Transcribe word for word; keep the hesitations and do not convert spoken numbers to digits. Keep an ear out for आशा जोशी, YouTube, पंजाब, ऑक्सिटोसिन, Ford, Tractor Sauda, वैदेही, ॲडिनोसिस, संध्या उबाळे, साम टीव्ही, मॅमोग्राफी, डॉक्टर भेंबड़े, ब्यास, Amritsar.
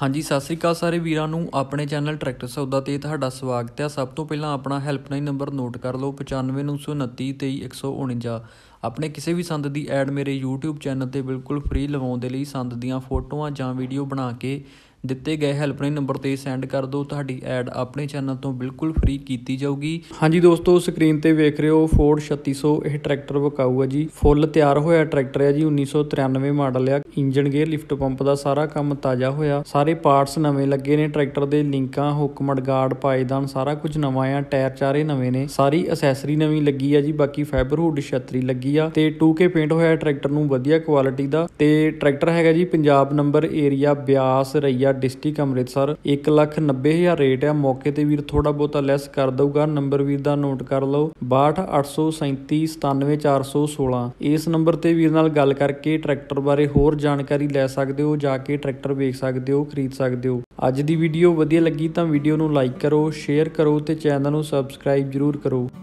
हाँ जी सत श्री अकाल सारे वीरों नूं अपने चैनल ट्रैक्टर सौदा ते तुहाडा स्वागत है। सब तो पहला अपना हैल्पलाइन नंबर नोट कर लो पचानवे नौ सौ उनती तेई एक सौ उणंजा। अपने किसी भी संद की एड मेरे यूट्यूब चैनल पर बिल्कुल फ्री लवाउण दे लई संद दीआं फोटोआं जां वीडियो बना के ਦਿੱਤੇ गए हेल्पलाइन नंबर पर सेंड कर दो। ਤੁਹਾਡੀ ਐਡ अपने चैनल तो बिल्कुल फ्री की जाऊगी। हाँ जी दोस्तों स्क्रीन पर वेख रहे हो फोर्ड छत्ती सौ यह ट्रैक्टर विकाऊ है जी। फुल तैयार होया ट्रैक्टर है जी। उन्नीस सौ तिरानवे मॉडल है। इंजन गेयर लिफ्ट पंप का सारा काम ताज़ा होया। सारे पार्ट्स नवे लगे ने। ट्रैक्टर के लिंक हुक्मड गार्ड पायदान सारा कुछ नवा आ। टायर चारे नवे ने। सारी असैसरी नवी लगी है जी। बाकी फैबर हुड छतरी लगी आ। टू के पेंट होया ट्रैक्टर नूं वधिया क्वालिटी का। ट्रैक्टर हैगा जी पंजाब number area ब्यास Raiya district Amritsar. एक लाख नब्बे हज़ार रेट है। मौके ते वीर थोड़ा बहुता लैस कर दूगा। नंबर वीर दा नोट कर लो बाहठ अठ सौ सैंती सतानवे चार सौ सोलह। इस नंबर ते वीर नाल गल करके ट्रैक्टर बारे होर जानकारी लै सकदे हो। जाके ट्रैक्टर वेख सकदे हो, खरीद सकदे हो। अज दी वीडियो वधिया लगी तो वीडियो नूं लाइक करो, शेयर करो ते चैनल नूं सबसक्राइब जरूर करो।